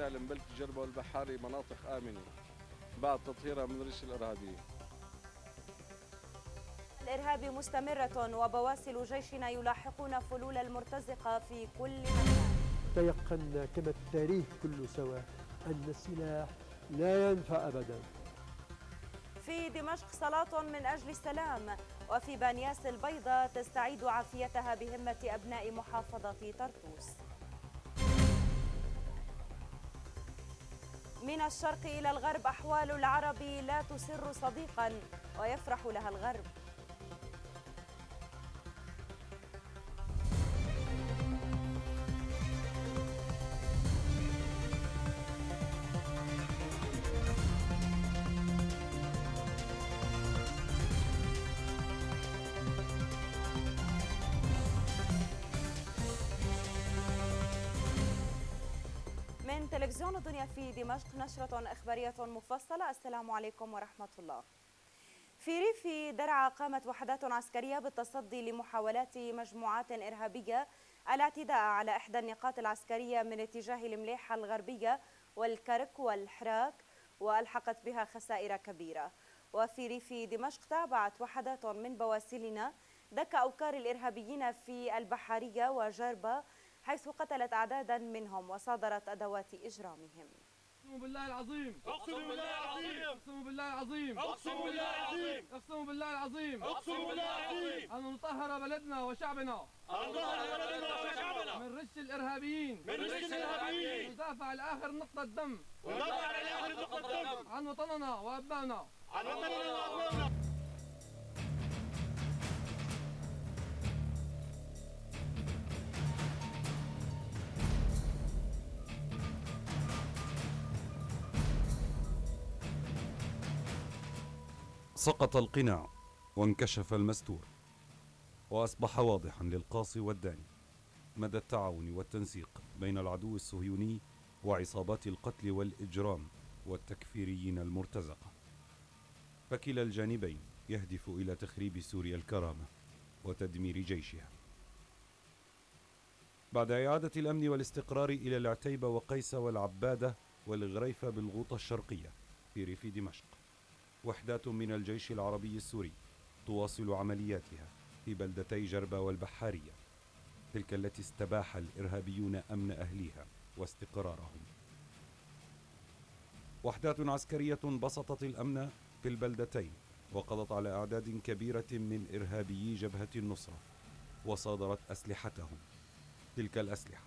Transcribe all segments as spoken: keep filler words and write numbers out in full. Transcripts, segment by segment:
إعلام بلد جربة والبحاري مناطق آمنة بعد تطهيرها من الريش الإرهابية. الإرهاب مستمرة وبواسل جيشنا يلاحقون فلول المرتزقة في كل مكان. تيقنا كما التاريخ كله سوا أن السلاح لا ينفع أبدا. في دمشق صلاة من أجل السلام، وفي بانياس البيضاء تستعيد عافيتها بهمة أبناء محافظة طرطوس. من الشرق إلى الغرب أحوال العرب لا تسر صديقاً ويفرح لها الغرب. من تلفزيون الدنيا في دمشق نشرة إخبارية مفصلة. السلام عليكم ورحمة الله. في ريف درعا قامت وحدات عسكرية بالتصدي لمحاولات مجموعات إرهابية الاعتداء على إحدى النقاط العسكرية من اتجاه المليحة الغربية والكرك والحراك، وألحقت بها خسائر كبيرة. وفي ريف دمشق تابعت وحدات من بواسلنا دك أوكار الإرهابيين في البحارية وجربة، حيث قتلت أعدادا منهم وصادرت أدوات إجرامهم. أقسم بالله العظيم أقسم بالله العظيم أقسم بالله العظيم أقسم بالله العظيم أقسم بالله العظيم أقسم بالله العظيم أن نطهر بلدنا وشعبنا أن نطهر بلدنا وشعبنا من رش الإرهابيين من رش الإرهابيين وندافع لآخر نقطة دم وندافع لآخر نقطة دم عن وطننا وأبنائنا عن وطننا وأبنائنا. سقط القناع وانكشف المستور، وأصبح واضحا للقاصي والداني مدى التعاون والتنسيق بين العدو الصهيوني وعصابات القتل والإجرام والتكفيريين المرتزقة، فكلا الجانبين يهدف إلى تخريب سوريا الكرامة وتدمير جيشها. بعد إعادة الأمن والاستقرار إلى العتيبة وقيس والعبادة والغريفة بالغوطة الشرقية في ريف دمشق، وحدات من الجيش العربي السوري تواصل عملياتها في بلدتي جربة والبحارية، تلك التي استباح الإرهابيون أمن أهليها واستقرارهم. وحدات عسكرية بسطت الأمن في البلدتين وقضت على أعداد كبيرة من إرهابي جبهة النصرة وصادرت أسلحتهم، تلك الأسلحة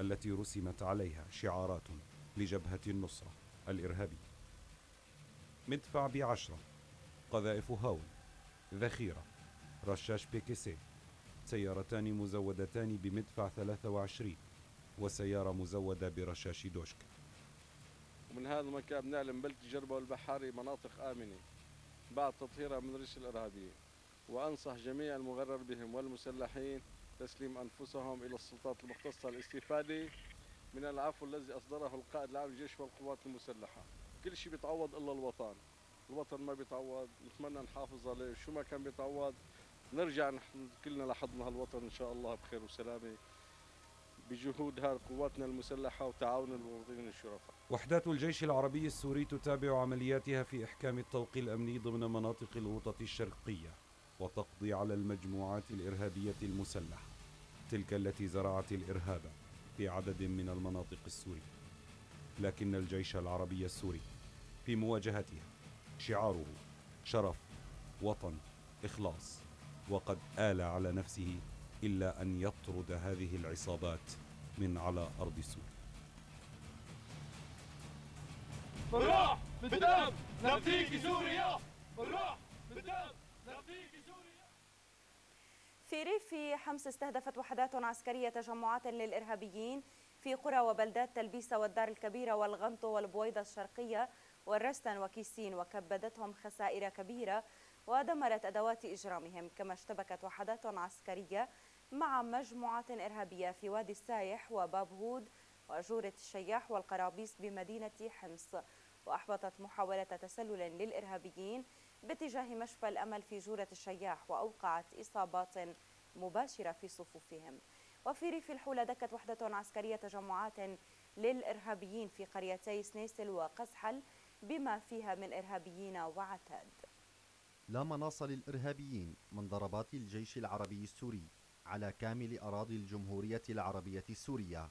التي رسمت عليها شعارات لجبهة النصرة الإرهابية: مدفع بعشرة، قذائف هاون، ذخيرة، رشاش بيكيسي، سيارتان مزودتان بمدفع ثلاثة وعشرين، وسيارة مزودة برشاش دوشك. ومن هذا المكان نعلم بلد جربة والبحاري مناطق آمنة بعد تطهيرها من الريش الإرهابية، وأنصح جميع المغرر بهم والمسلحين تسليم أنفسهم إلى السلطات المختصة للاستفادة من العفو الذي أصدره القائد العام للجيش والقوات المسلحة. كل شيء بيتعوض إلا الوطن، الوطن ما بيتعوض، نتمنى نحافظ عليه، شو ما كان بيتعوض نرجع نحن كلنا لحضنا هالوطن إن شاء الله بخير وسلامة بجهودها قواتنا المسلحة وتعاون المواطنين الشرفاء. وحدات الجيش العربي السوري تتابع عملياتها في إحكام الطوق الأمني ضمن مناطق الغوطة الشرقية، وتقضي على المجموعات الإرهابية المسلحة، تلك التي زرعت الإرهاب في عدد من المناطق السورية. لكن الجيش العربي السوري في مواجهتها شعاره شرف، وطن، إخلاص، وقد آل على نفسه إلا أن يطرد هذه العصابات من على أرض سوريا. بالروح بالدم نبديكي سوريا، بالروح بالدم نبديكي سوريا. في ريف حمص استهدفت وحدات عسكرية تجمعات للإرهابيين في قرى وبلدات تلبيسة والدار الكبيرة والغنطو والبويضة الشرقية والرستن وكيسين، وكبدتهم خسائر كبيرة ودمرت أدوات إجرامهم. كما اشتبكت وحدات عسكرية مع مجموعات إرهابية في وادي السايح وباب هود وجورة الشياح والقرابيس بمدينة حمص، وأحبطت محاولة تسلل للإرهابيين باتجاه مشفى الأمل في جورة الشياح، وأوقعت إصابات مباشرة في صفوفهم. وفي ريف الحولة دكت وحدة عسكرية تجمعات للإرهابيين في قريتي سنيسل وقزحل بما فيها من إرهابيين وعتاد. لا مناص للإرهابيين من ضربات الجيش العربي السوري على كامل أراضي الجمهورية العربية السورية.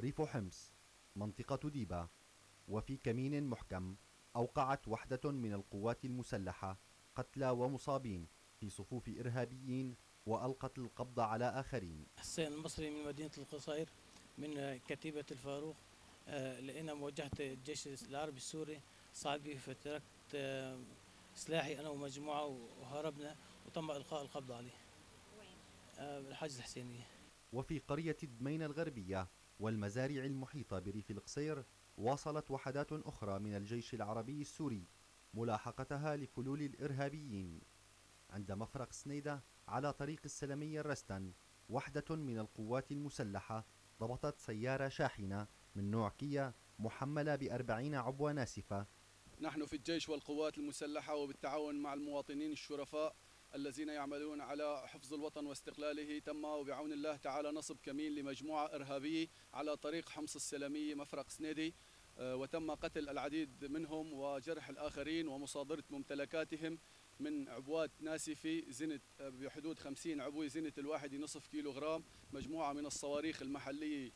ريف حمص، منطقة ديبة، وفي كمين محكم أوقعت وحدة من القوات المسلحة قتلى ومصابين في صفوف إرهابيين وألقت القبض على آخرين. حسين المصري من مدينة القصير من كتيبة الفاروق، لأن مواجهة الجيش العربي السوري صعب فتركت سلاحي أنا ومجموعة وهربنا وتم إلقاء القبض عليه بالحاجز الحسينية. وفي قرية دمينة الغربية والمزارع المحيطة بريف القصير واصلت وحدات أخرى من الجيش العربي السوري ملاحقتها لفلول الإرهابيين. عند مفرق سنيدة على طريق السلمية الرستن، وحدة من القوات المسلحة ضبطت سيارة شاحنة من نوع كيا محملة بأربعين عبوة ناسفة. نحن في الجيش والقوات المسلحة وبالتعاون مع المواطنين الشرفاء الذين يعملون على حفظ الوطن واستقلاله تم وبعون الله تعالى نصب كمين لمجموعة إرهابية على طريق حمص السلمية مفرق سنيدي، وتم قتل العديد منهم وجرح الآخرين ومصادرة ممتلكاتهم من عبوات ناسفة زنت بحدود خمسين عبوة زنت الواحد نصف كيلوغرام، مجموعة من الصواريخ المحلية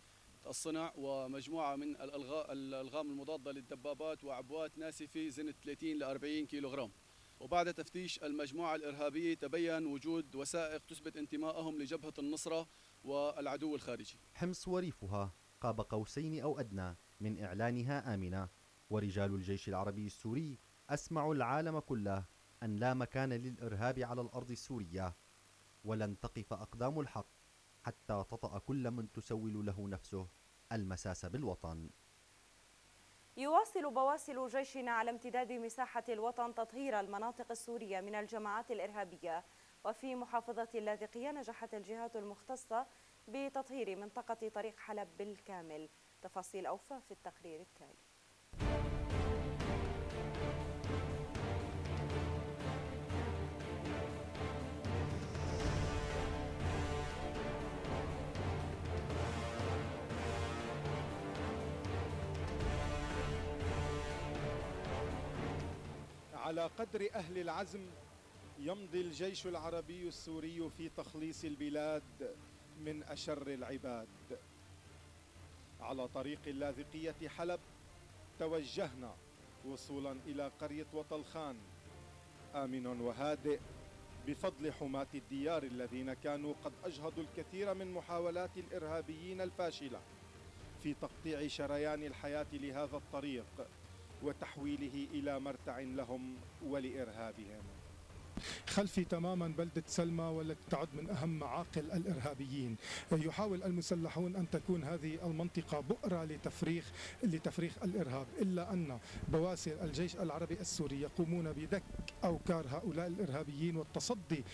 الصنع ومجموعة من الألغام المضادة للدبابات وعبوات ناسفة زنت ثلاثين لأربعين كيلوغرام. وبعد تفتيش المجموعة الإرهابية تبين وجود وثائق تثبت انتمائهم لجبهة النصرة والعدو الخارجي. حمص وريفها قاب قوسين أو أدنى من إعلانها آمنة، ورجال الجيش العربي السوري أسمعوا العالم كله أن لا مكان للإرهاب على الأرض السورية، ولن تقف أقدام الحق حتى تطأ كل من تسول له نفسه المساس بالوطن. يواصل بواسل جيشنا على امتداد مساحة الوطن تطهير المناطق السورية من الجماعات الإرهابية، وفي محافظة اللاذقية نجحت الجهات المختصة بتطهير منطقة طريق حلب بالكامل. تفاصيل أوفى في التقرير التالي. على قدر أهل العزم يمضي الجيش العربي السوري في تخليص البلاد من أشر العباد. على طريق اللاذقية حلب توجهنا وصولا إلى قرية وطلخان، آمن وهادئ بفضل حماة الديار الذين كانوا قد أجهضوا الكثير من محاولات الإرهابيين الفاشلة في تقطيع شريان الحياة لهذا الطريق وتحويله إلى مرتع لهم ولإرهابهم. خلفي تماما بلدة سلمى والتي تعد من أهم معاقل الإرهابيين. يحاول المسلحون أن تكون هذه المنطقة بؤرة لتفريخ لتفريخ الإرهاب، إلا أن بواسل الجيش العربي السوري يقومون بدك أوكار هؤلاء الإرهابيين والتصدي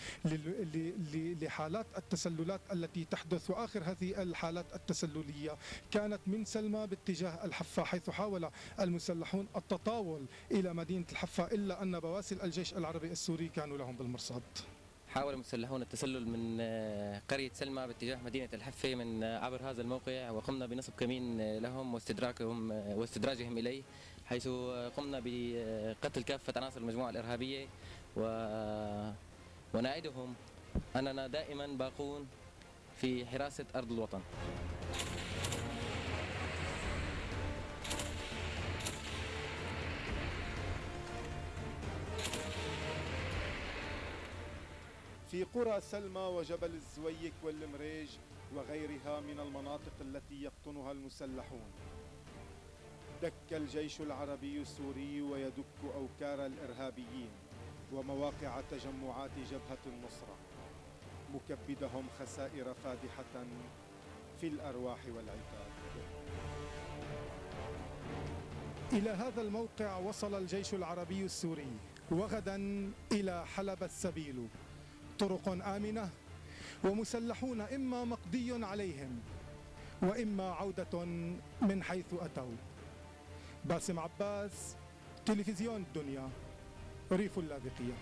لحالات التسللات التي تحدث. وآخر هذه الحالات التسللية كانت من سلمى باتجاه الحفة، حيث حاول المسلحون التطاول إلى مدينة الحفة، إلا أن بواسل الجيش العربي السوري كانوا لهم بالمرصاد. حاول المسلحون التسلل من قرية سلمى باتجاه مدينة الحفة من عبر هذا الموقع، وقمنا بنصب كمين لهم واستدراكهم واستدراجهم إليه، حيث قمنا بقتل كافة عناصر المجموعة الإرهابية و... ونعدهم أننا دائما باقون في حراسة أرض الوطن. في قرى سلمى وجبل الزويك والمريج وغيرها من المناطق التي يقطنها المسلحون، دك الجيش العربي السوري ويدك أوكار الإرهابيين ومواقع تجمعات جبهة النصرة، مكبدهم خسائر فادحة في الأرواح والعتاد. إلى هذا الموقع وصل الجيش العربي السوري، وغدا إلى حلب السبيل. طرق آمنة ومسلحون إما مقضي عليهم وإما عودة من حيث أتوا. باسم عباس، تلفزيون الدنيا، ريف اللاذقية.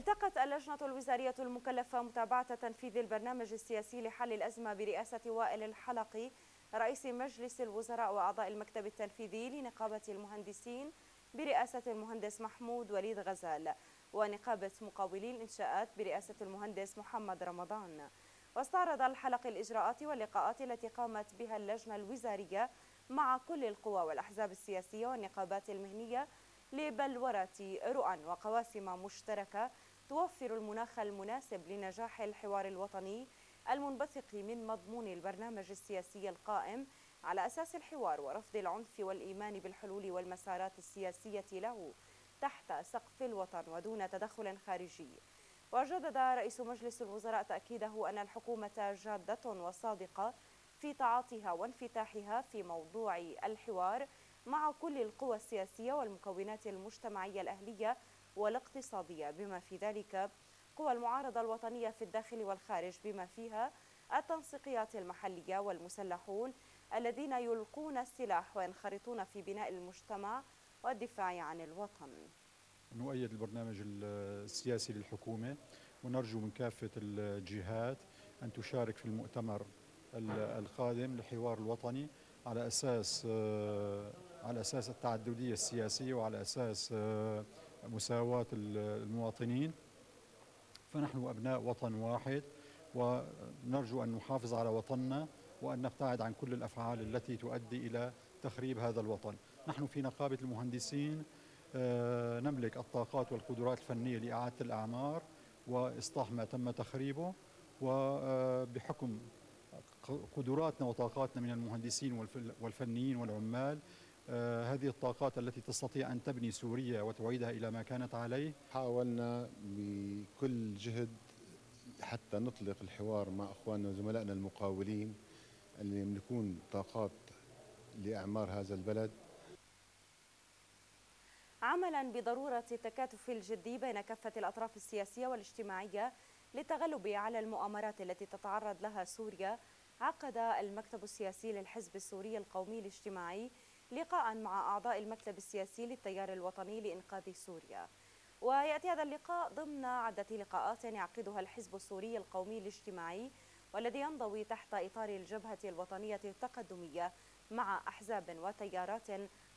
التقت اللجنة الوزارية المكلفة متابعة تنفيذ البرنامج السياسي لحل الأزمة برئاسة وائل الحلقي رئيس مجلس الوزراء وأعضاء المكتب التنفيذي لنقابة المهندسين برئاسة المهندس محمود وليد غزال ونقابة مقاولي الإنشاءات برئاسة المهندس محمد رمضان. واستعرض الحلقي الإجراءات واللقاءات التي قامت بها اللجنة الوزارية مع كل القوى والأحزاب السياسية والنقابات المهنية لبلورة رؤى وقواسم مشتركة توفر المناخ المناسب لنجاح الحوار الوطني المنبثق من مضمون البرنامج السياسي القائم على أساس الحوار ورفض العنف والإيمان بالحلول والمسارات السياسية له تحت سقف الوطن ودون تدخل خارجي. وجدد رئيس مجلس الوزراء تأكيده أن الحكومة جادة وصادقة في تعاطيها وانفتاحها في موضوع الحوار مع كل القوى السياسية والمكونات المجتمعية الأهلية والاقتصادية بما في ذلك قوى المعارضة الوطنية في الداخل والخارج بما فيها التنسيقيات المحلية والمسلحون الذين يلقون السلاح وينخرطون في بناء المجتمع والدفاع عن الوطن. نؤيد البرنامج السياسي للحكومة ونرجو من كافة الجهات أن تشارك في المؤتمر القادم للحوار الوطني على أساس على أساس التعددية السياسية وعلى أساس مساواة المواطنين، فنحن أبناء وطن واحد ونرجو أن نحافظ على وطننا وأن نبتعد عن كل الأفعال التي تؤدي إلى تخريب هذا الوطن. نحن في نقابة المهندسين نملك الطاقات والقدرات الفنية لإعادة الأعمار وإصلاح ما تم تخريبه، وبحكم قدراتنا وطاقاتنا من المهندسين والفنيين والعمال هذه الطاقات التي تستطيع أن تبني سوريا وتعيدها إلى ما كانت عليه. حاولنا بكل جهد حتى نطلق الحوار مع أخواننا وزملائنا المقاولين اللي يملكون طاقات لأعمار هذا البلد. عملا بضرورة التكاتف الجدي بين كافة الأطراف السياسية والاجتماعية للتغلب على المؤامرات التي تتعرض لها سوريا، عقد المكتب السياسي للحزب السوري القومي الاجتماعي لقاء مع أعضاء المكتب السياسي للتيار الوطني لإنقاذ سوريا. ويأتي هذا اللقاء ضمن عدة لقاءات يعقدها الحزب السوري القومي الاجتماعي والذي ينضوي تحت إطار الجبهة الوطنية التقدمية مع أحزاب وتيارات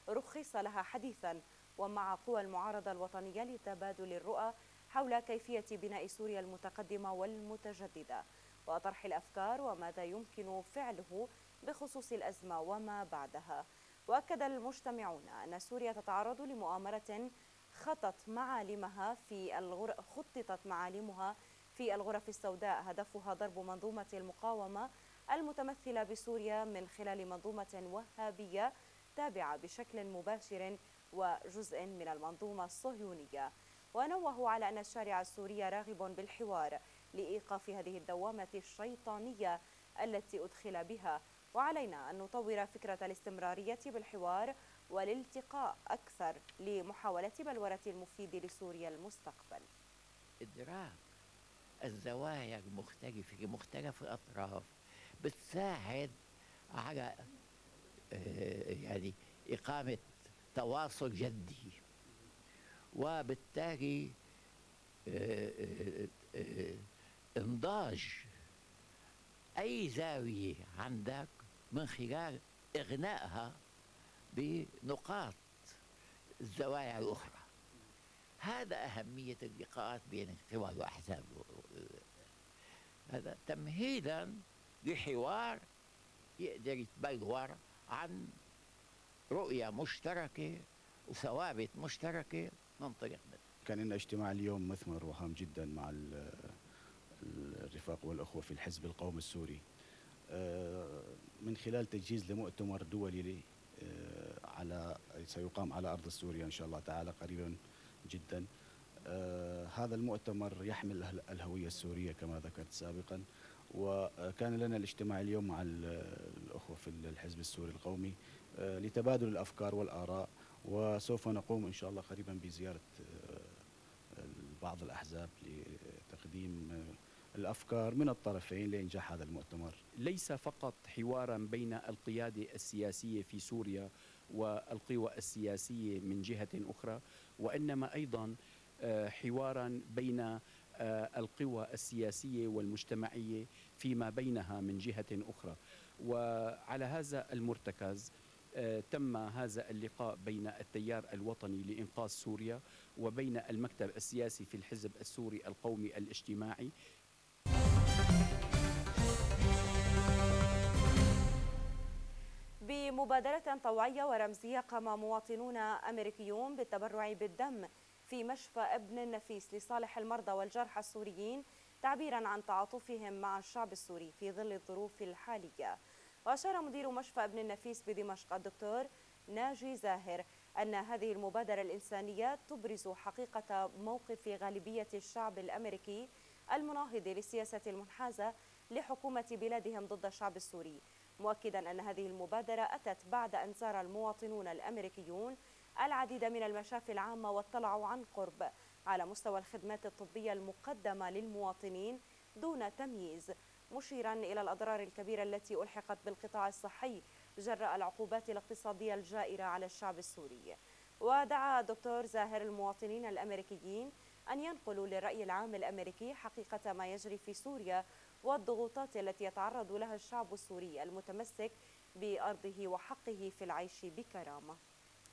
رخص لها حديثا ومع قوى المعارضة الوطنية لتبادل الرؤى حول كيفية بناء سوريا المتقدمة والمتجددة وطرح الأفكار وماذا يمكن فعله بخصوص الأزمة وما بعدها. وأكد المجتمعون أن سوريا تتعرض لمؤامرة خطط معالمها في الغر... خططت معالمها في الغرف السوداء هدفها ضرب منظومة المقاومة المتمثلة بسوريا من خلال منظومة وهابية تابعة بشكل مباشر وجزء من المنظومة الصهيونية. ونوهوا على أن الشارع السوري راغب بالحوار لإيقاف هذه الدوامة الشيطانية التي أدخل بها، وعلينا أن نطور فكرة الاستمرارية بالحوار والالتقاء أكثر لمحاولة بلورة المفيد لسوريا المستقبل. إدراك الزوايا المختلفة لمختلف الأطراف بتساعد على يعني إقامة تواصل جدي، وبالتالي انضاج أي زاوية عندك من خلال إغنائها بنقاط الزوايا الأخرى. هذا أهمية اللقاءات بين القوى والأحزاب، هذا تمهيدا لحوار يقدر يتبلور عن رؤية مشتركة وثوابت مشتركة ننطلق منها. كان لنا اجتماع اليوم مثمر وهام جدا مع الرفاق والأخوة في الحزب القومي السوري من خلال تجهيز لمؤتمر دولي على سيقام على أرض سوريا إن شاء الله تعالى قريبا جدا. هذا المؤتمر يحمل الهوية السورية كما ذكرت سابقا، وكان لنا الاجتماع اليوم مع الأخوة في الحزب السوري القومي لتبادل الأفكار والآراء، وسوف نقوم إن شاء الله قريبا بزيارة بعض الأحزاب لتقديم الأفكار من الطرفين لإنجاح هذا المؤتمر. ليس فقط حوارا بين القيادة السياسية في سوريا والقوى السياسية من جهة أخرى، وإنما أيضا حوارا بين القوى السياسية والمجتمعية فيما بينها من جهة أخرى. وعلى هذا المرتكز تم هذا اللقاء بين التيار الوطني لإنقاذ سوريا وبين المكتب السياسي في الحزب السوري القومي الاجتماعي. بمبادرة طوعية ورمزية قام مواطنون أمريكيون بالتبرع بالدم في مشفى ابن النفيس لصالح المرضى والجرحى السوريين تعبيرا عن تعاطفهم مع الشعب السوري في ظل الظروف الحالية. وأشار مدير مشفى ابن النفيس بدمشق الدكتور ناجي زاهر أن هذه المبادرة الإنسانية تبرز حقيقة موقف غالبية الشعب الأمريكي المناهض للسياسة المنحازة لحكومة بلادهم ضد الشعب السوري، مؤكدا أن هذه المبادرة أتت بعد أن زار المواطنون الأمريكيون العديد من المشافي العامة واطلعوا عن قرب على مستوى الخدمات الطبية المقدمة للمواطنين دون تمييز، مشيرا إلى الأضرار الكبيرة التي ألحقت بالقطاع الصحي جراء العقوبات الاقتصادية الجائرة على الشعب السوري. ودعا دكتور زاهر المواطنين الأمريكيين أن ينقلوا للرأي العام الأمريكي حقيقة ما يجري في سوريا والضغوطات التي يتعرض لها الشعب السوري المتمسك بأرضه وحقه في العيش بكرامة.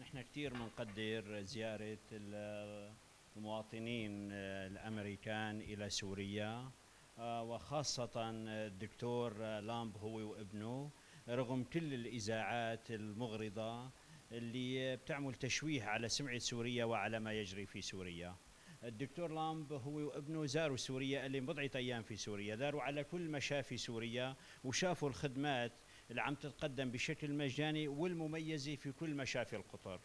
نحن كثير بنقدر زيارة المواطنين الأمريكان إلى سوريا، وخاصة الدكتور لامب هو وابنه، رغم كل الإذاعات المغرضة اللي بتعمل تشويه على سمعة سوريا وعلى ما يجري في سوريا. الدكتور لامب هو وابنه زاروا سوريا، قال لي بضعة أيام في سوريا، داروا على كل مشافي سوريا وشافوا الخدمات اللي عم تتقدم بشكل مجاني والمميزة في كل مشافي القطر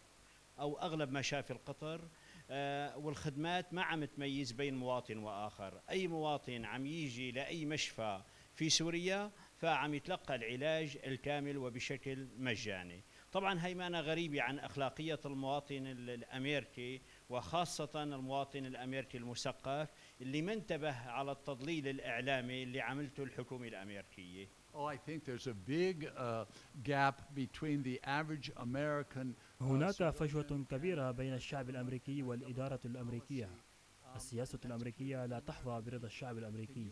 أو أغلب مشافي القطر، آه والخدمات ما عم تميز بين مواطن وآخر. أي مواطن عم يجي لأي مشفى في سوريا فعم يتلقى العلاج الكامل وبشكل مجاني. طبعا هي ما أنا غريبة عن أخلاقية المواطن الأمريكي، وخاصة المواطن الأمريكي المثقف اللي ما انتبه على التضليل الإعلامي اللي عملته الحكومة الأمريكية. هناك فجوة كبيرة بين الشعب الأمريكي والإدارة الأمريكية. السياسة الأمريكية لا تحظى برضا الشعب الأمريكي،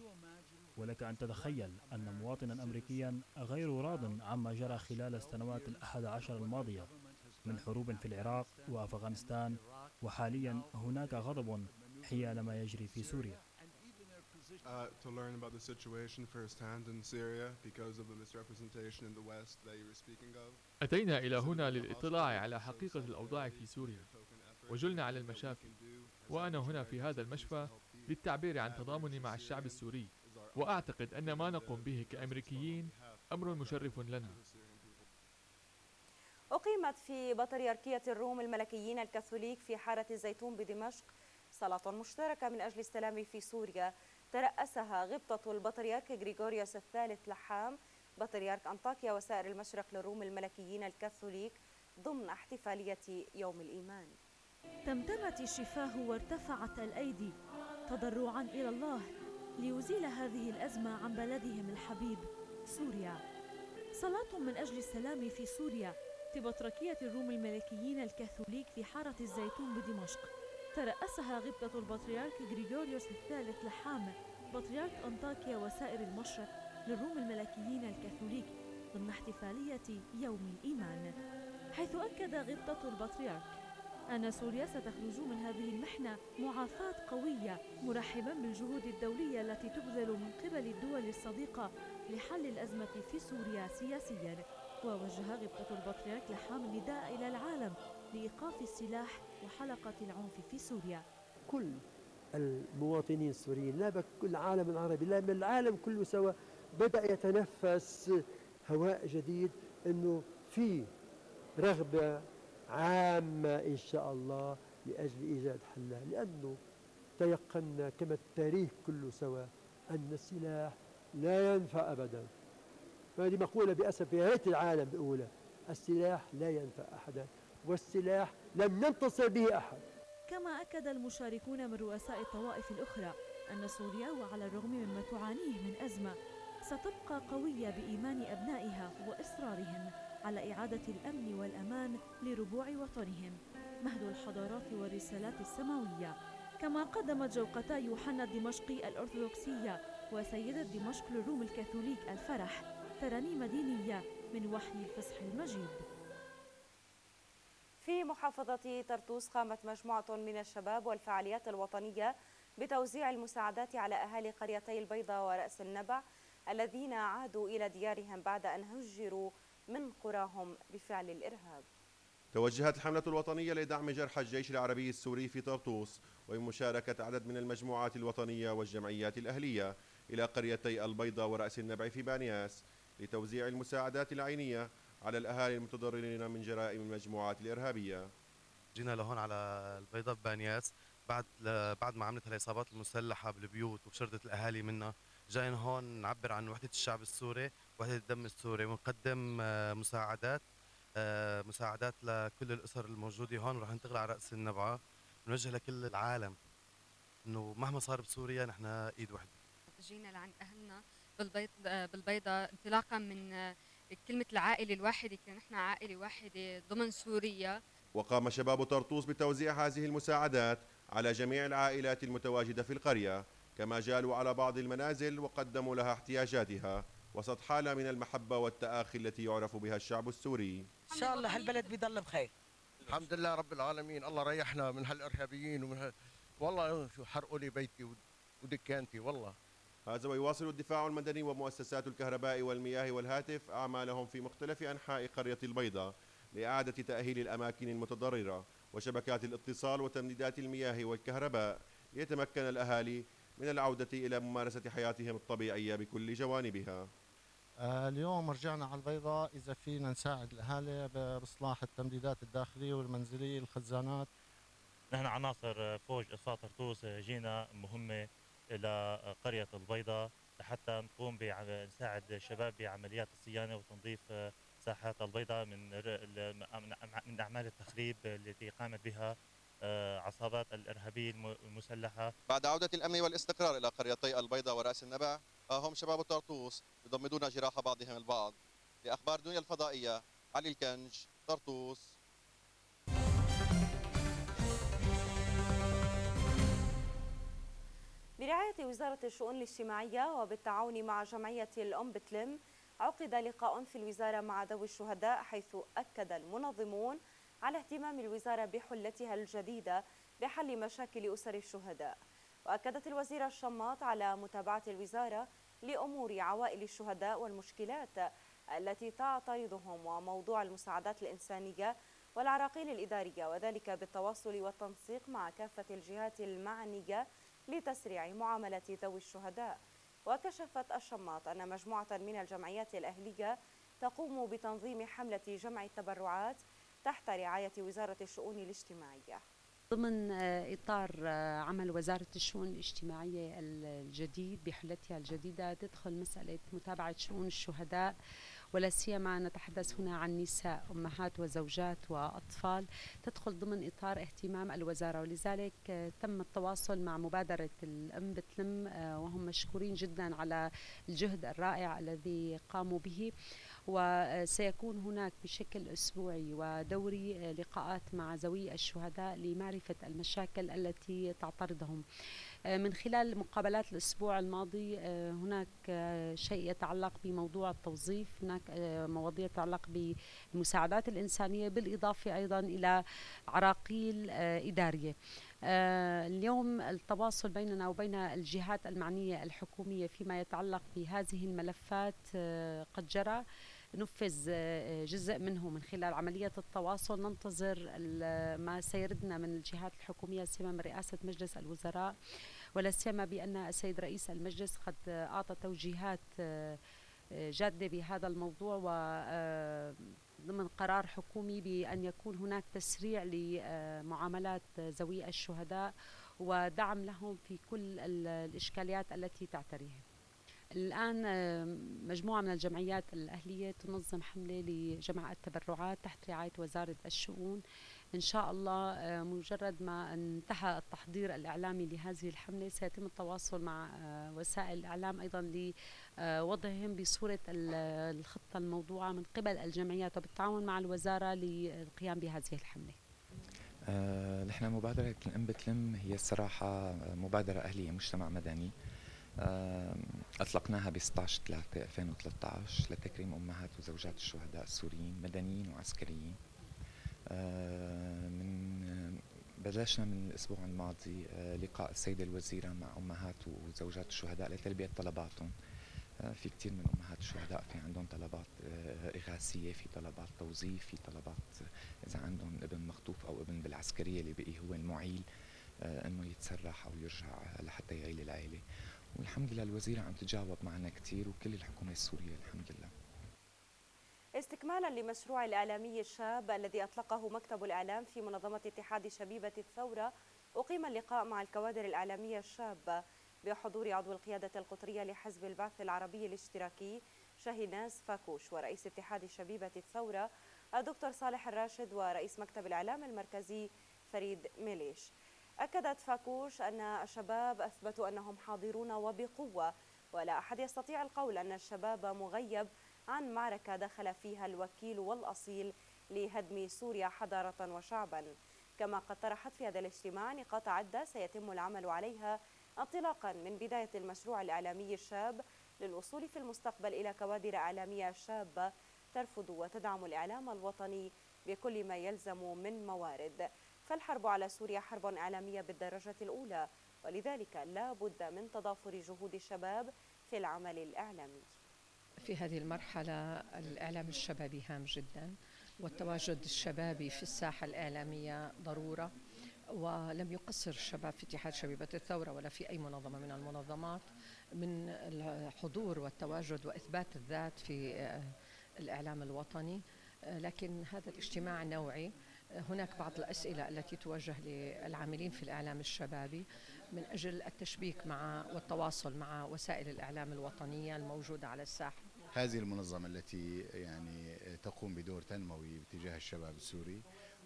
ولك أن تتخيل أن مواطنا أمريكيا غير راض عما جرى خلال السنوات الأحد عشر الماضية من حروب في العراق وأفغانستان، وحاليا هناك غضب حيال ما يجري في سوريا. أتينا إلى هنا للإطلاع على حقيقة الأوضاع في سوريا وجلنا على المشافي، وأنا هنا في هذا المشفى للتعبير عن تضامني مع الشعب السوري، وأعتقد أن ما نقوم به كأمريكيين أمر مشرف لنا. أقيمت في بطريركية الروم الملكيين الكاثوليك في حارة الزيتون بدمشق صلاة مشتركة من أجل السلام في سوريا ترأسها غبطة البطريرك غريغوريوس الثالث لحام بطريرك أنطاكيا وسائر المشرق للروم الملكيين الكاثوليك ضمن احتفالية يوم الإيمان. تمتمت الشفاه وارتفعت الأيدي تضرعا إلى الله ليزيل هذه الأزمة عن بلدهم الحبيب سوريا. صلاة من أجل السلام في سوريا في بطريركية الروم الملكيين الكاثوليك في حارة الزيتون بدمشق ترأسها غبطة البطريرك غريغوريوس الثالث لحام بطريرك أنطاكيا وسائر المشرق للروم الملكيين الكاثوليك ضمن احتفالية يوم الإيمان، حيث أكد غبطة البطريرك أن سوريا ستخرج من هذه المحنة معافاة قوية، مرحبا بالجهود الدولية التي تبذل من قبل الدول الصديقة لحل الأزمة في سوريا سياسيا. ووجه غبطة البطريرك لحام نداء إلى العالم لإيقاف السلاح وحلقة العنف في سوريا. كل المواطنين السوريين لا بكل العالم العربي لا من العالم كله سوا بدأ يتنفس هواء جديد، أنه في رغبة عامة إن شاء الله لأجل إيجاد حلها، لأنه تيقنا كما التاريخ كله سوا أن السلاح لا ينفع أبدا. فهذه مقولة بأسف في نهاية العالم بأولى، السلاح لا ينفع أحدا والسلاح لم ينتصر به أحد. كما أكد المشاركون من رؤساء الطوائف الأخرى أن سوريا وعلى الرغم مما تعانيه من أزمة ستبقى قوية بإيمان أبنائها وإصرارهم على إعادة الأمن والأمان لربوع وطنهم مهد الحضارات والرسالات السماوية. كما قدم جوقتا يوحنا الدمشقي الأرثوذكسية وسيدة دمشق للروم الكاثوليك الفرح ترانيم دينية من وحي الفصح المجيد. في محافظة طرطوس قامت مجموعة من الشباب والفعاليات الوطنية بتوزيع المساعدات على أهالي قريتي البيضة ورأس النبع الذين عادوا إلى ديارهم بعد أن هجروا من قراهم بفعل الإرهاب. توجهت الحملة الوطنية لدعم جرحى الجيش العربي السوري في طرطوس وبمشاركة عدد من المجموعات الوطنية والجمعيات الأهلية إلى قريتي البيضة ورأس النبع في بانياس لتوزيع المساعدات العينية على الأهالي المتضررين من جرائم المجموعات الإرهابية. جينا لهون على البيضة ببانياس بعد بعد ما عملت العصابات المسلحة بالبيوت وشردت الأهالي منها، جايين هون نعبر عن وحدة الشعب السوري، وحدة الدم السوري، ونقدم مساعدات مساعدات لكل الأسر الموجودة هون. ورح ننتقل على رأس النبعة، نوجه لكل العالم إنه مهما صار بسوريا نحن إيد واحدة. جينا لعند أهلنا بالبيضة انطلاقا من كلمة العائلة الواحدة، نحن عائلة واحدة ضمن سوريا. وقام شباب طرطوس بتوزيع هذه المساعدات على جميع العائلات المتواجدة في القرية، كما جالوا على بعض المنازل وقدموا لها احتياجاتها وسط حالة من المحبة والتآخي التي يعرف بها الشعب السوري. إن شاء الله هالبلد بيضل بخير. الحمد لله رب العالمين، الله ريحنا من هالإرهابيين ومن هال... والله شو حرقوا لي بيتي ودكانتي والله. هذا ويواصل الدفاع المدني ومؤسسات الكهرباء والمياه والهاتف أعمالهم في مختلف أنحاء قرية البيضة لإعادة تأهيل الأماكن المتضررة وشبكات الاتصال وتمديدات المياه والكهرباء ليتمكن الأهالي من العودة إلى ممارسة حياتهم الطبيعية بكل جوانبها. اليوم رجعنا على البيضة إذا فينا نساعد الأهالي بإصلاح التمديدات الداخلية والمنزلية الخزانات. نحن عناصر فوج إطفاء طرطوس جينا مهمة إلى قرية البيضة حتى نقوم بنساعد الشباب بعمليات الصيانة وتنظيف ساحات البيضة من من أعمال التخريب التي قامت بها عصابات الإرهابية المسلحة. بعد عودة الأمن والاستقرار إلى قريتي البيضة ورأس النبع هم شباب طرطوس يضمدون جراح بعضهم البعض. لأخبار دنيا الفضائية، علي الكنج، طرطوس. برعاية وزارة الشؤون الاجتماعية وبالتعاون مع جمعية الأم بتلم عقد لقاء في الوزارة مع ذوي الشهداء، حيث أكد المنظمون على اهتمام الوزارة بحلتها الجديدة بحل مشاكل أسر الشهداء. وأكدت الوزيرة الشماط على متابعة الوزارة لأمور عوائل الشهداء والمشكلات التي تعترضهم وموضوع المساعدات الإنسانية والعراقيل الإدارية، وذلك بالتواصل والتنسيق مع كافة الجهات المعنية لتسريع معاملة ذوي الشهداء. وكشفت الشماط أن مجموعة من الجمعيات الأهلية تقوم بتنظيم حملة جمع التبرعات تحت رعاية وزارة الشؤون الاجتماعية. ضمن إطار عمل وزارة الشؤون الاجتماعية الجديد بحلتها الجديدة تدخل مسألة متابعة شؤون الشهداء، ولا سيما نتحدث هنا عن نساء أمهات وزوجات وأطفال، تدخل ضمن إطار اهتمام الوزارة. ولذلك تم التواصل مع مبادرة الأم بتلم وهم مشكورين جدا على الجهد الرائع الذي قاموا به، وسيكون هناك بشكل أسبوعي ودوري لقاءات مع ذوي الشهداء لمعرفة المشاكل التي تعترضهم. من خلال مقابلات الأسبوع الماضي هناك شيء يتعلق بموضوع التوظيف، هناك مواضيع تتعلق بالمساعدات الإنسانية بالإضافة أيضا إلى عراقيل إدارية. اليوم التواصل بيننا وبين الجهات المعنية الحكومية فيما يتعلق بهذه الملفات قد جرى نفذ جزء منه من خلال عملية التواصل. ننتظر ما سيردنا من الجهات الحكومية سيما من رئاسة مجلس الوزراء، ولا سيما بأن السيد رئيس المجلس قد أعطى توجيهات جادة بهذا الموضوع، وضمن قرار حكومي بأن يكون هناك تسريع لمعاملات ذوي الشهداء ودعم لهم في كل الإشكاليات التي تعتريهم. الآن مجموعة من الجمعيات الأهلية تنظم حملة لجمع التبرعات تحت رعاية وزارة الشؤون. إن شاء الله مجرد ما انتهى التحضير الإعلامي لهذه الحملة سيتم التواصل مع وسائل الإعلام أيضا لوضعهم بصورة الخطة الموضوعة من قبل الجمعيات وبالتعاون مع الوزارة للقيام بهذه الحملة. نحن مبادرة الأم بتلم هي الصراحة مبادرة أهلية مجتمع مدني أطلقناها ب ستة عشر ثلاثة ألفين وثلاثة عشر لتكريم أمهات وزوجات الشهداء السوريين مدنيين وعسكريين. من بلشنا من الأسبوع الماضي لقاء السيدة الوزيرة مع أمهات وزوجات الشهداء لتلبية طلباتهم. في كثير من أمهات الشهداء في عندهم طلبات إغاثية، في طلبات توظيف، في طلبات إذا عندهم ابن مخطوف أو ابن بالعسكرية اللي بقي هو المعيل إنه يتسرح أو يرجع لحتى يعيل العائلة. والحمد لله الوزيرة عم تتجاوب معنا كثير وكل الحكومة السورية الحمد لله. استكمالا لمشروع الإعلامي الشاب الذي أطلقه مكتب الإعلام في منظمة اتحاد شبيبة الثورة، أقيم اللقاء مع الكوادر الإعلامية الشابة بحضور عضو القيادة القطرية لحزب البعث العربي الاشتراكي شاهيناز فاكوش ورئيس اتحاد شبيبة الثورة الدكتور صالح الراشد ورئيس مكتب الإعلام المركزي فريد ميليش. أكدت فاكوش أن الشباب أثبتوا أنهم حاضرون وبقوة، ولا أحد يستطيع القول أن الشباب مغيب عن معركة دخل فيها الوكيل والأصيل لهدم سوريا حضارة وشعبا. كما قد طرحت في هذا الاجتماع نقاط عدة سيتم العمل عليها انطلاقا من بداية المشروع الإعلامي الشاب للوصول في المستقبل إلى كوادر إعلامية شابة ترفض وتدعم الإعلام الوطني بكل ما يلزم من موارد. فالحرب على سوريا حرب إعلامية بالدرجة الأولى، ولذلك لا بد من تضافر جهود الشباب في العمل الإعلامي. في هذه المرحلة الإعلام الشبابي هام جدا، والتواجد الشبابي في الساحة الإعلامية ضرورة، ولم يقصر الشباب في اتحاد شبيبة الثورة ولا في أي منظمة من المنظمات من الحضور والتواجد وإثبات الذات في الإعلام الوطني. لكن هذا الاجتماع نوعي، هناك بعض الأسئلة التي توجه للعاملين في الإعلام الشبابي من أجل التشبيك مع والتواصل مع وسائل الإعلام الوطنية الموجودة على الساحة. هذه المنظمة التي يعني تقوم بدور تنموي باتجاه الشباب السوري،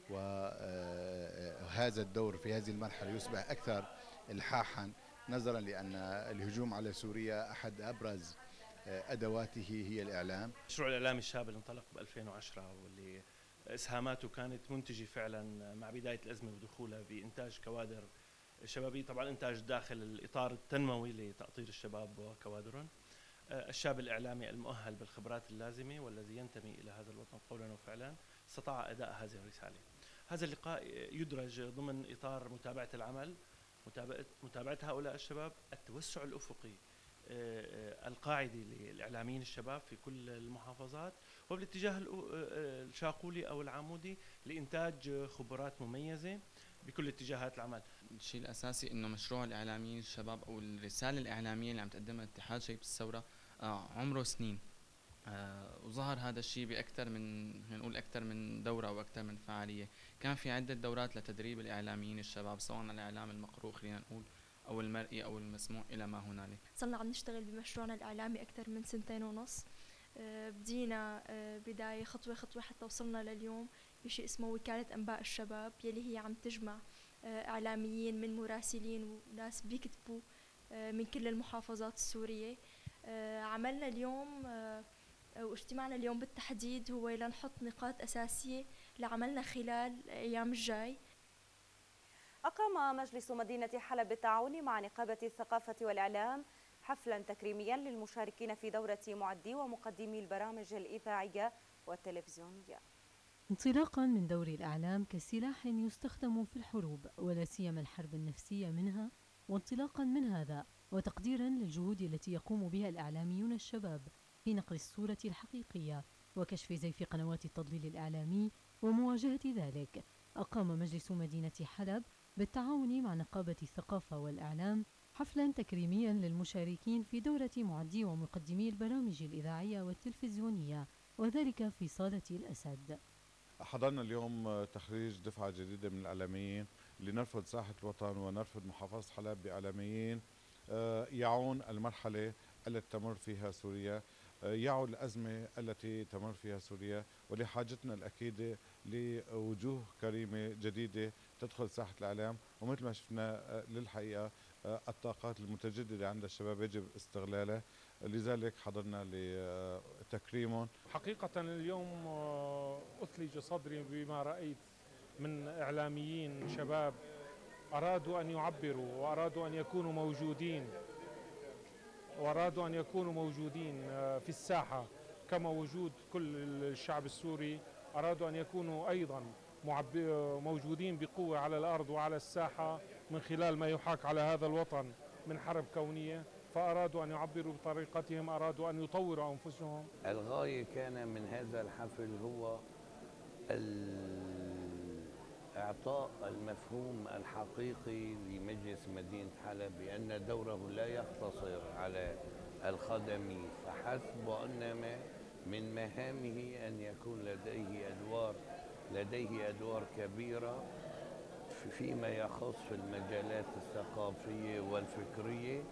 وهذا الدور في هذه المرحلة يصبح أكثر إلحاحا نظرا لأن الهجوم على سوريا أحد أبرز أدواته هي الإعلام. مشروع الإعلام الشاب اللي انطلق ب ألفين وعشرة واللي إسهاماته كانت منتجة فعلا مع بداية الأزمة ودخولها بإنتاج كوادر شبابية، طبعا إنتاج داخل الإطار التنموي لتأطير الشباب وكوادرهم. الشاب الإعلامي المؤهل بالخبرات اللازمة والذي ينتمي إلى هذا الوطن قولا وفعلا استطاع أداء هذه الرسالة. هذا اللقاء يدرج ضمن إطار متابعة العمل، متابعة, متابعة هؤلاء الشباب، التوسع الأفقي القاعدي للإعلاميين الشباب في كل المحافظات، وبالاتجاه الشاقولي أو العمودي لإنتاج خبرات مميزة بكل اتجاهات العمل. الشيء الأساسي إنه مشروع الإعلاميين الشباب أو الرسالة الإعلامية اللي عم تقدمها اتحاد شبيبة الثورة عمره سنين، وظهر هذا الشيء بأكثر من نقول أكثر من دورة وأكثر من فعالية. كان في عدة دورات لتدريب الإعلاميين الشباب سواء على الإعلام المقروء خلينا نقول أو المرئي أو المسموع إلى ما هنالك. صرنا عم نشتغل بمشروعنا الإعلامي أكثر من سنتين ونص، بدينا بداية خطوة خطوة حتى وصلنا لليوم بشيء اسمه وكالة أنباء الشباب، يلي هي عم تجمع إعلاميين من مراسلين وناس بيكتبوا من كل المحافظات السورية. عملنا اليوم واجتماعنا اليوم بالتحديد هو لنحط نقاط أساسية لعملنا خلال أيام الجاي. أقام مجلس مدينة حلب بالتعاون مع نقابة الثقافة والإعلام حفلا تكريميا للمشاركين في دورة معدي ومقدمي البرامج الإذاعية والتلفزيونية. انطلاقا من دور الإعلام كسلاح يستخدم في الحروب ولا سيما الحرب النفسية منها، وانطلاقا من هذا وتقديرا للجهود التي يقوم بها الإعلاميون الشباب في نقل الصورة الحقيقية وكشف زيف قنوات التضليل الإعلامي ومواجهة ذلك، أقام مجلس مدينة حلب بالتعاون مع نقابة الثقافة والإعلام حفلا تكريميا للمشاركين في دورة معدي ومقدمي البرامج الإذاعية والتلفزيونية وذلك في صالة الأسد. حضرنا اليوم تخريج دفعة جديدة من الإعلاميين لنرفض ساحة الوطن ونرفض محافظة حلب بإعلاميين يعون المرحلة التي تمر فيها سوريا، يعود الأزمة التي تمر فيها سوريا، ولحاجتنا الأكيدة لوجوه كريمة جديدة تدخل ساحة الإعلام. ومثل ما شفنا للحقيقة الطاقات المتجددة اللي عند الشباب يجب استغلالها، لذلك حضرنا لتكريمهم. حقيقة اليوم أثلج صدري بما رأيت من إعلاميين شباب أرادوا أن يعبروا وأرادوا أن يكونوا موجودين وأرادوا أن يكونوا موجودين في الساحة كما وجود كل الشعب السوري، أرادوا أن يكونوا أيضا موجودين بقوة على الأرض وعلى الساحة من خلال ما يحاك على هذا الوطن من حرب كونية، فأرادوا أن يعبروا بطريقتهم، أرادوا أن يطوروا أنفسهم. الغاية كان من هذا الحفل هو إعطاء المفهوم الحقيقي لمجلس مدينة حلب بأن دوره لا يقتصر على الخدمي فحسب، وإنما من مهامه أن يكون لديه أدوار لديه أدوار كبيرة فيما يخص في المجالات الثقافية والفكرية.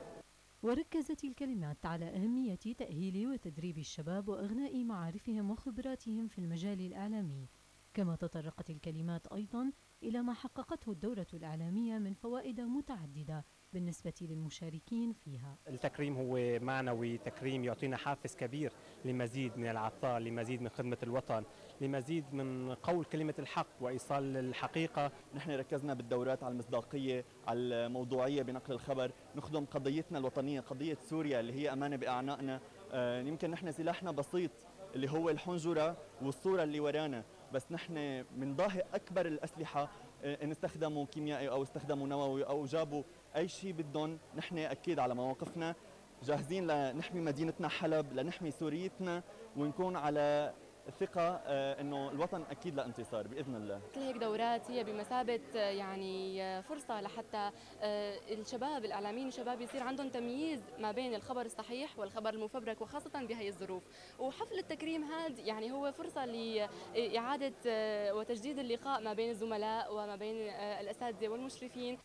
وركزت الكلمات على أهمية تأهيل وتدريب الشباب وإغناء معارفهم وخبراتهم في المجال الإعلامي، كما تطرقت الكلمات أيضاً إلى ما حققته الدورة الإعلامية من فوائد متعددة بالنسبة للمشاركين فيها. التكريم هو معنوي، تكريم يعطينا حافز كبير لمزيد من العطاء، لمزيد من خدمة الوطن، لمزيد من قول كلمة الحق وإيصال الحقيقة. نحن ركزنا بالدورات على المصداقية، على الموضوعية بنقل الخبر، نخدم قضيتنا الوطنية، قضية سوريا اللي هي أمانة بأعناقنا. آه يمكن نحن سلاحنا بسيط اللي هو الحنجرة والصورة اللي ورانا، بس نحن بنضاهي أكبر الأسلحة، إن استخدموا كيميائي أو استخدموا نووي أو جابوا أي شيء بدهم، نحن أكيد على مواقفنا جاهزين لنحمي مدينتنا حلب، لنحمي سوريتنا، ونكون على ثقة إنه الوطن أكيد لانتصار بإذن الله. كل هيك دورات هي بمثابة يعني فرصة لحتى الشباب الإعلاميين والشباب يصير عندهم تمييز ما بين الخبر الصحيح والخبر المفبرك، وخاصة بهي الظروف. وحفل التكريم هذا يعني هو فرصة لإعادة وتجديد اللقاء ما بين الزملاء وما بين الأساتذة والمشرفين.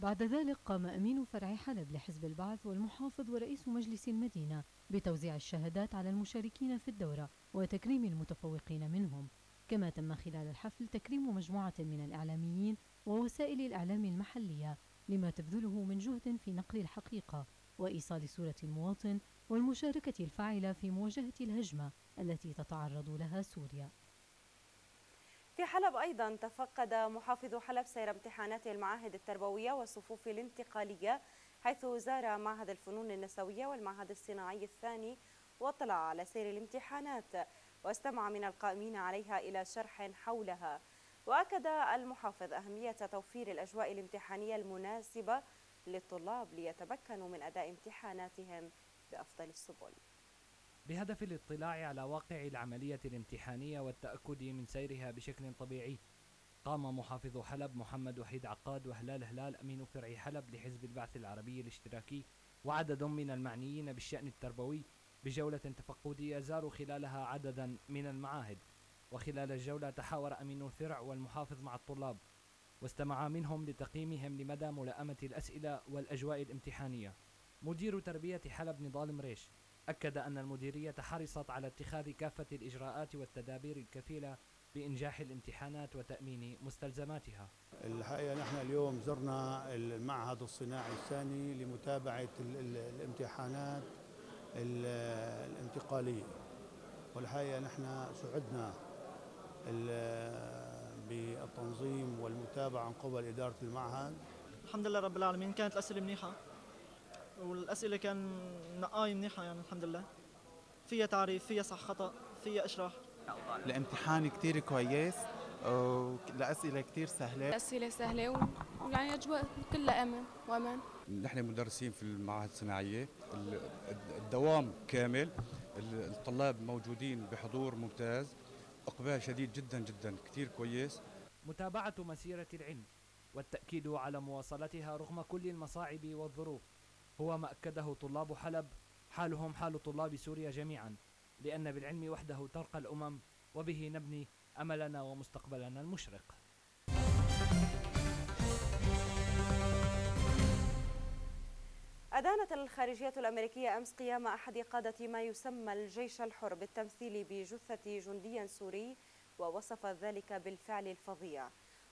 بعد ذلك قام أمين فرع حلب لحزب البعث والمحافظ ورئيس مجلس المدينة بتوزيع الشهادات على المشاركين في الدورة وتكريم المتفوقين منهم، كما تم خلال الحفل تكريم مجموعة من الإعلاميين ووسائل الإعلام المحلية لما تبذله من جهد في نقل الحقيقة وإيصال صورة المواطن والمشاركة الفاعلة في مواجهة الهجمة التي تتعرض لها سوريا. في حلب أيضا تفقد محافظ حلب سير امتحانات المعاهد التربوية والصفوف الانتقالية، حيث زار معهد الفنون النسوية والمعهد الصناعي الثاني واطلع على سير الامتحانات واستمع من القائمين عليها إلى شرح حولها. وأكد المحافظ أهمية توفير الأجواء الامتحانية المناسبة للطلاب ليتمكنوا من أداء امتحاناتهم بأفضل السبل. بهدف الاطلاع على واقع العملية الامتحانية والتأكد من سيرها بشكل طبيعي، قام محافظ حلب محمد وحيد عقاد وهلال هلال أمين فرع حلب لحزب البعث العربي الاشتراكي وعدد من المعنيين بالشأن التربوي بجولة تفقدية زاروا خلالها عددا من المعاهد. وخلال الجولة تحاور أمين الفرع والمحافظ مع الطلاب واستمع منهم لتقييمهم لمدى ملائمة الأسئلة والأجواء الامتحانية. مدير تربية حلب نضال مريش أكد أن المديرية حرصت على اتخاذ كافة الإجراءات والتدابير الكفيلة بإنجاح الامتحانات وتأمين مستلزماتها. الحقيقة نحن اليوم زرنا المعهد الصناعي الثاني لمتابعة الامتحانات الانتقالية، والحقيقة نحن سعدنا بالتنظيم والمتابعة عن قبل إدارة المعهد. الحمد لله رب العالمين كانت الأسئلة منيحة، والأسئلة كان نقاي منيحة، يعني الحمد لله فيها تعريف، فيها صح خطأ، فيها إشراح. الامتحان كتير كويس والأسئلة كتير سهلة، الأسئلة سهلة ويعني أجواء كلها أمن وأمان. نحن مدرسين في المعاهد الصناعية الدوام كامل، الطلاب موجودين بحضور ممتاز، إقبال شديد جدا جدا، كتير كويس. متابعة مسيرة العلم والتأكيد على مواصلتها رغم كل المصاعب والظروف هو ما أكده طلاب حلب، حالهم حال طلاب سوريا جميعا، لأن بالعلم وحده ترقى الأمم وبه نبني أملنا ومستقبلنا المشرق. أدانت الخارجية الأمريكية أمس قيام أحد قادة ما يسمى الجيش الحر بالتمثيل بجثة جندي سوري، ووصف ذلك بالفعل الفظيع.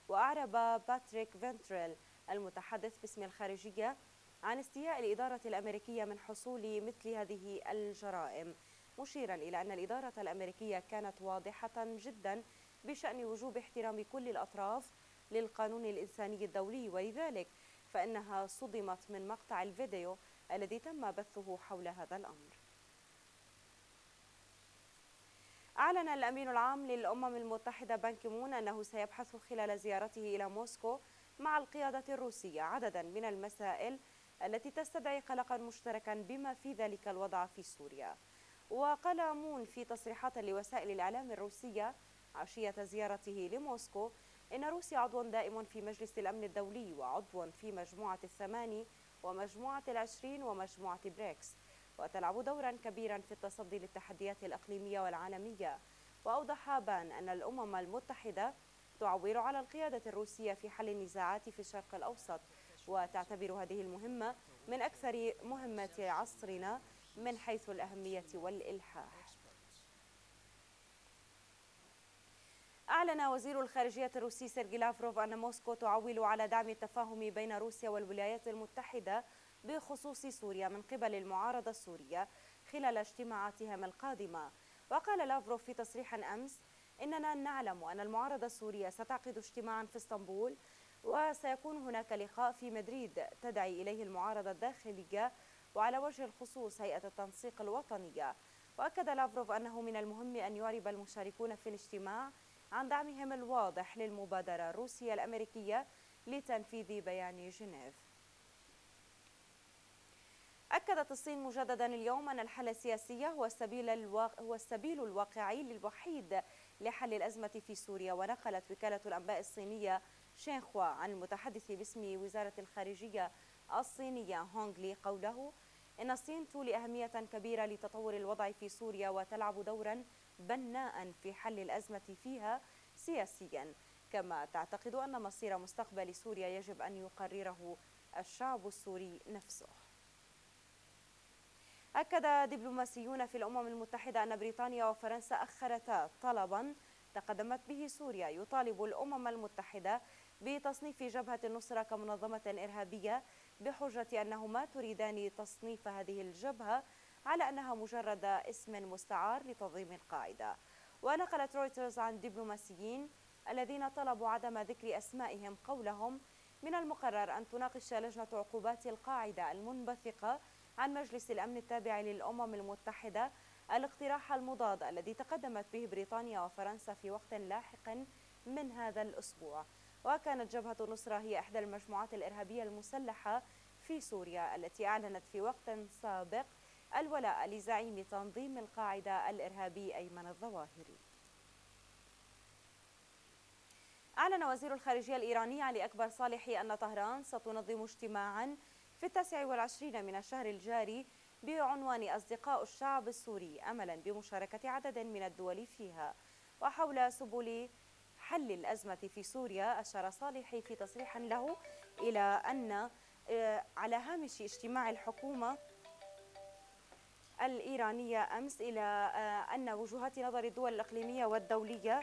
وأعرب باتريك فينتريل المتحدث باسم الخارجية عن استياء الإدارة الأمريكية من حصول مثل هذه الجرائم، مشيرا إلى أن الإدارة الأمريكية كانت واضحة جدا بشأن وجوب احترام كل الأطراف للقانون الإنساني الدولي، ولذلك فإنها صدمت من مقطع الفيديو الذي تم بثه حول هذا الأمر. أعلن الأمين العام للأمم المتحدة بان كي مون أنه سيبحث خلال زيارته إلى موسكو مع القيادة الروسية عددا من المسائل التي تستدعي قلقا مشتركا بما في ذلك الوضع في سوريا. وقال مون في تصريحات لوسائل الإعلام الروسية عشية زيارته لموسكو إن روسيا عضو دائم في مجلس الأمن الدولي وعضو في مجموعة الثماني ومجموعة العشرين ومجموعة بريكس، وتلعب دورا كبيرا في التصدي للتحديات الإقليمية والعالمية. وأوضح بان أن الأمم المتحدة تعول على القيادة الروسية في حل النزاعات في الشرق الأوسط، وتعتبر هذه المهمة من أكثر مهمات عصرنا من حيث الأهمية والإلحاح. أعلن وزير الخارجية الروسي سيرجي لافروف أن موسكو تعول على دعم التفاهم بين روسيا والولايات المتحدة بخصوص سوريا من قبل المعارضة السورية خلال اجتماعاتهم القادمة. وقال لافروف في تصريح أمس إننا نعلم أن المعارضة السورية ستعقد اجتماعا في اسطنبول، وسيكون هناك لقاء في مدريد تدعي إليه المعارضة الداخلية وعلى وجه الخصوص هيئة التنسيق الوطنية. وأكد لافروف أنه من المهم أن يعرب المشاركون في الاجتماع عن دعمهم الواضح للمبادرة الروسية الأمريكية لتنفيذ بيان جنيف. أكدت الصين مجددا اليوم أن الحل السياسي هو السبيل الواقع هو السبيل الواقعي الوحيد لحل الأزمة في سوريا. ونقلت وكالة الأنباء الصينية شينخوا عن المتحدث باسم وزارة الخارجية الصينية هونغ لي قوله إن الصين تولي أهمية كبيرة لتطور الوضع في سوريا وتلعب دورا بناء في حل الأزمة فيها سياسيا، كما تعتقد أن مصير مستقبل سوريا يجب أن يقرره الشعب السوري نفسه. أكد دبلوماسيون في الأمم المتحدة أن بريطانيا وفرنسا أخرتا طلبا تقدمت به سوريا يطالب الأمم المتحدة بتصنيف جبهة النصرة كمنظمة إرهابية، بحجة أنهما تريدان تصنيف هذه الجبهة على أنها مجرد اسم مستعار لتنظيم القاعدة. ونقلت رويترز عن دبلوماسيين الذين طلبوا عدم ذكر أسمائهم قولهم من المقرر أن تناقش لجنة عقوبات القاعدة المنبثقة عن مجلس الأمن التابع للأمم المتحدة الاقتراح المضاد الذي تقدمت به بريطانيا وفرنسا في وقت لاحق من هذا الأسبوع. وكانت جبهة النصرة هي إحدى المجموعات الإرهابية المسلحة في سوريا التي أعلنت في وقت سابق الولاء لزعيم تنظيم القاعدة الإرهابي أيمن الظواهري. أعلن وزير الخارجية الإيراني علي أكبر صالحي أن طهران ستنظم اجتماعا في التاسع والعشرين من الشهر الجاري بعنوان أصدقاء الشعب السوري، أملا بمشاركة عدد من الدول فيها. وحول سبل حل الأزمة في سوريا أشار صالحي في تصريح له إلى أن على هامش اجتماع الحكومة الإيرانية أمس إلى أن وجهات نظر الدول الإقليمية والدولية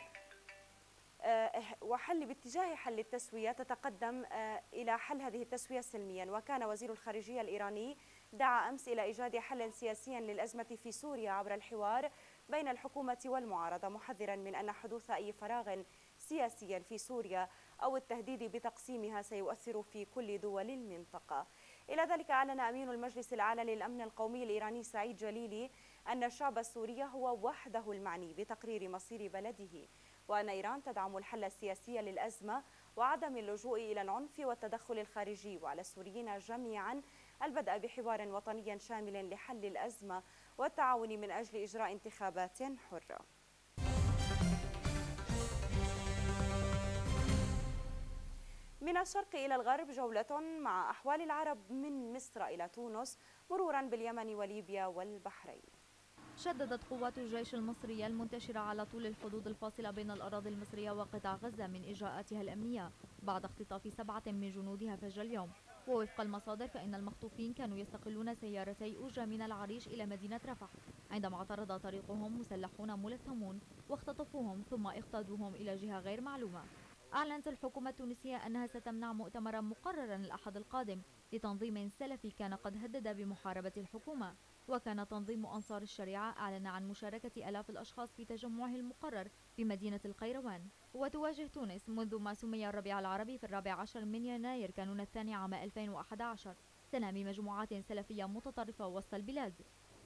وحل باتجاه حل التسوية تتقدم إلى حل هذه التسوية سلميا. وكان وزير الخارجية الإيراني دعا أمس إلى إيجاد حل سياسي للأزمة في سوريا عبر الحوار بين الحكومة والمعارضة، محذرا من أن حدوث أي فراغ سياسي في سوريا أو التهديد بتقسيمها سيؤثر في كل دول المنطقة. إلى ذلك أعلن أمين المجلس الأعلى للأمن القومي الإيراني سعيد جليلي أن الشعب السوري هو وحده المعني بتقرير مصير بلده، وأن إيران تدعم الحل السياسي للأزمة وعدم اللجوء إلى العنف والتدخل الخارجي، وعلى السوريين جميعا البدء بحوار وطني شامل لحل الأزمة والتعاون من أجل إجراء انتخابات حرة. من الشرق إلى الغرب جولة مع أحوال العرب من مصر إلى تونس مرورا باليمن وليبيا والبحرين. شددت قوات الجيش المصري المنتشرة على طول الحدود الفاصلة بين الأراضي المصرية وقطاع غزة من إجراءاتها الأمنية بعد اختطاف سبعة من جنودها فجر اليوم. ووفق المصادر فإن المخطوفين كانوا يستقلون سيارتي أجرة من العريش إلى مدينة رفح عندما اعترض طريقهم مسلحون ملثمون واختطفوهم ثم اقتادوهم إلى جهة غير معلومة. أعلنت الحكومة التونسية أنها ستمنع مؤتمرا مقررا الأحد القادم لتنظيم سلفي كان قد هدد بمحاربة الحكومة، وكان تنظيم أنصار الشريعة أعلن عن مشاركة آلاف الأشخاص في تجمعه المقرر في مدينة القيروان. وتواجه تونس منذ ما سمي الربيع العربي في الرابع عشر من يناير كانون الثاني عام ألفين وأحد عشر تنامي مجموعات سلفية متطرفة وسط البلاد.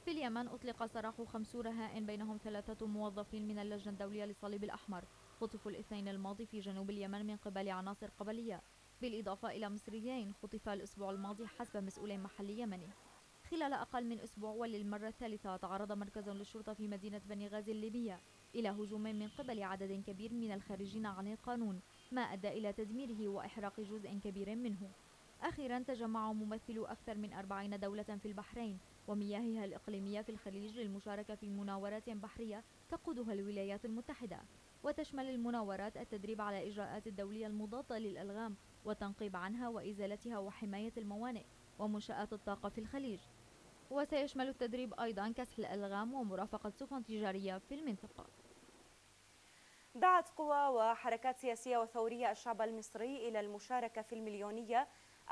في اليمن أطلق سراح خمسون رهائن بينهم ثلاثة موظفين من اللجنة الدولية للصليب الأحمر. خطفوا الاثنين الماضي في جنوب اليمن من قبل عناصر قبلية، بالإضافة إلى مصريين خطفا الأسبوع الماضي حسب مسؤول محلي يمني. خلال أقل من أسبوع وللمرة الثالثة تعرض مركز للشرطة في مدينة بني غازي الليبية إلى هجوم من قبل عدد كبير من الخارجين عن القانون، ما أدى إلى تدميره وإحراق جزء كبير منه. أخيرا تجمع ممثلو أكثر من أربعين دولة في البحرين ومياهها الإقليمية في الخليج للمشاركة في مناورات بحرية تقودها الولايات المتحدة، وتشمل المناورات التدريب على إجراءات الدولية المضادة للألغام والتنقيب عنها وإزالتها وحماية الموانئ ومنشآت الطاقة في الخليج. وسيشمل التدريب أيضا كسح الألغام ومرافقة سفن تجارية في المنطقة. دعت قوى وحركات سياسية وثورية الشعب المصري إلى المشاركة في المليونية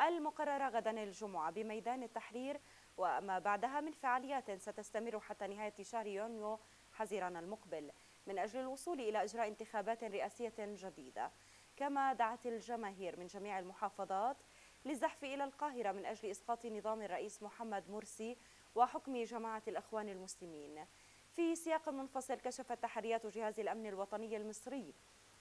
المقررة غدا الجمعة بميدان التحرير وما بعدها من فعاليات ستستمر حتى نهاية شهر يونيو حزيران المقبل من أجل الوصول إلى إجراء انتخابات رئاسية جديدة. كما دعت الجماهير من جميع المحافظات للزحف إلى القاهرة من أجل إسقاط نظام الرئيس محمد مرسي وحكم جماعة الأخوان المسلمين. في سياق منفصل كشفت تحريات جهاز الأمن الوطني المصري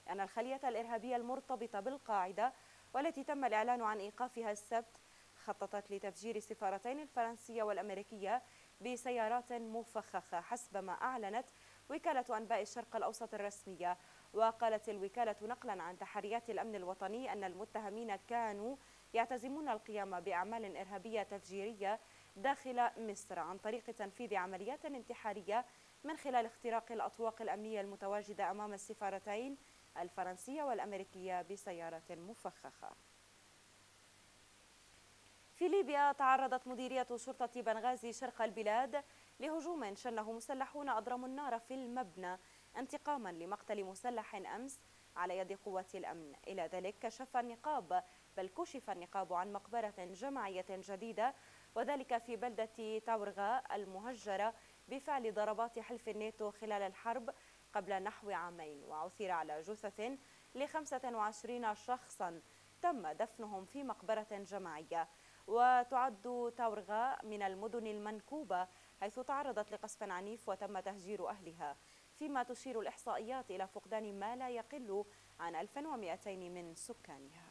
أن الخلية الإرهابية المرتبطة بالقاعدة والتي تم الإعلان عن إيقافها السبت خططت لتفجير السفارتين الفرنسية والأمريكية بسيارات مفخخة حسب ما أعلنت وكالة أنباء الشرق الأوسط الرسمية. وقالت الوكالة نقلا عن تحريات الأمن الوطني أن المتهمين كانوا يعتزمون القيام بأعمال إرهابية تفجيرية داخل مصر عن طريق تنفيذ عمليات انتحارية من خلال اختراق الأطواق الأمنية المتواجدة أمام السفارتين الفرنسية والأمريكية بسيارات مفخخة. في ليبيا تعرضت مديرية شرطة بنغازي شرق البلاد لهجوم شنه مسلحون أضرموا النار في المبنى انتقاما لمقتل مسلح أمس على يد قوات الأمن. إلى ذلك كشف النقاب بل كشف النقاب عن مقبرة جماعية جديدة وذلك في بلدة تاورغا المهجرة بفعل ضربات حلف الناتو خلال الحرب قبل نحو عامين، وعثر على جثث لخمسة وعشرين شخصا تم دفنهم في مقبرة جماعية. وتعد تاورغا من المدن المنكوبة حيث تعرضت لقصف عنيف وتم تهجير أهلها، فيما تشير الإحصائيات إلى فقدان ما لا يقل عن ألفين ومئتين من سكانها.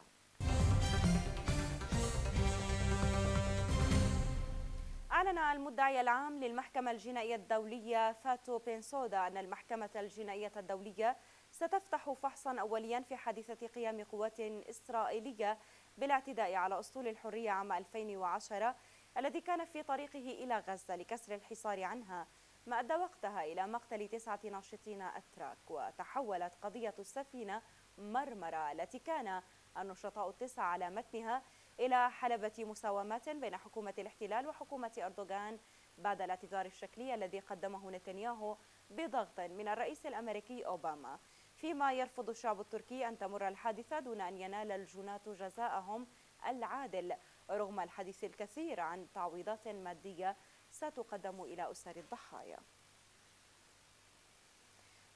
أعلن المدعي العام للمحكمة الجنائية الدولية فاتو بينسودا أن المحكمة الجنائية الدولية ستفتح فحصا أوليا في حادثة قيام قوات إسرائيلية بالاعتداء على أسطول الحرية عام ألفين وعشرة الذي كان في طريقه إلى غزة لكسر الحصار عنها، ما أدى وقتها إلى مقتل تسعة ناشطين أتراك. وتحولت قضية السفينة مرمرة التي كان النشطاء التسعة على متنها إلى حلبة مساومات بين حكومة الاحتلال وحكومة أردوغان بعد الاعتذار الشكلي الذي قدمه نتنياهو بضغط من الرئيس الأمريكي أوباما، فيما يرفض الشعب التركي أن تمر الحادثة دون أن ينال الجنات جزاءهم العادل رغم الحديث الكثير عن تعويضات مادية ستقدم إلى أسر الضحايا.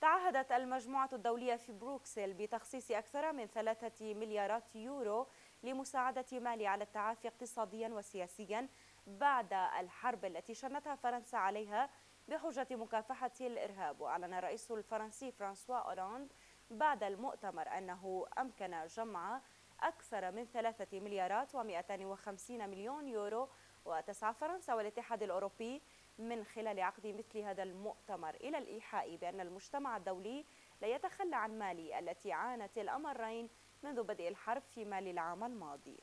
تعهدت المجموعة الدولية في بروكسل بتخصيص أكثر من ثلاثة مليارات يورو لمساعدة مالي على التعافي اقتصاديا وسياسيا بعد الحرب التي شنتها فرنسا عليها بحجة مكافحة الإرهاب. وأعلن الرئيس الفرنسي فرانسوا أولاند بعد المؤتمر أنه أمكن جمع أكثر من ثلاثة مليارات ومئتان وخمسين مليون يورو، وتسعى فرنسا والاتحاد الأوروبي من خلال عقد مثل هذا المؤتمر إلى الإيحاء بأن المجتمع الدولي لا يتخلى عن مالي التي عانت الأمرين منذ بدء الحرب في مالي العام الماضي.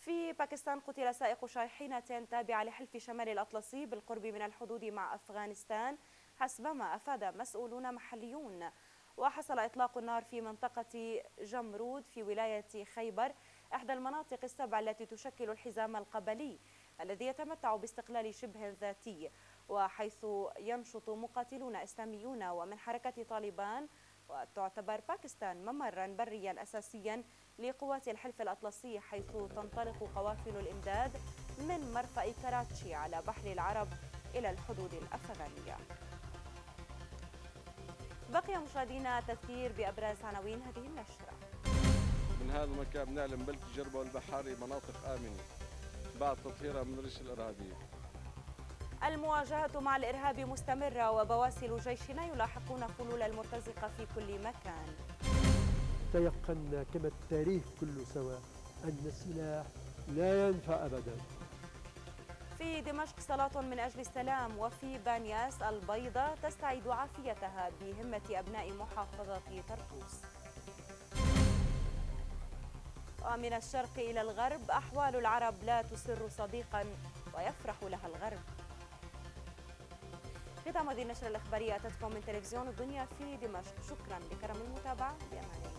في باكستان قتل سائق شاحنة تابعة لحلف شمال الأطلسي بالقرب من الحدود مع أفغانستان حسبما أفاد مسؤولون محليون. وحصل إطلاق النار في منطقة جمرود في ولاية خيبر إحدى المناطق السبع التي تشكل الحزام القبلي الذي يتمتع باستقلال شبه ذاتي، وحيث ينشط مقاتلون إسلاميون ومن حركة طالبان. وتعتبر باكستان ممرا بريا أساسيا لقوات الحلف الأطلسي حيث تنطلق قوافل الإمداد من مرفأ كراتشي على بحر العرب إلى الحدود الأفغانية. بقي مشاهدينا تذكير بأبرز عناوين هذه النشرة. من هذا المكان بنعلن بالتجربة البحاري مناطق آمنة بعد تطهيرها من الريش الإرهابية. المواجهة مع الإرهاب مستمرة وبواسل جيشنا يلاحقون فلول المرتزقة في كل مكان. تيقنا كما التاريخ كله سوا أن السلاح لا ينفع أبدا. في دمشق صلاة من أجل السلام، وفي بانياس البيضاء تستعيد عافيتها بهمة أبناء محافظة طرطوس. ومن الشرق إلى الغرب أحوال العرب لا تسر صديقا ويفرح لها الغرب. ختام هذه النشرة الإخبارية أتتكم من تلفزيون الدنيا في دمشق، شكرا لكرم المتابعة بأمان الله.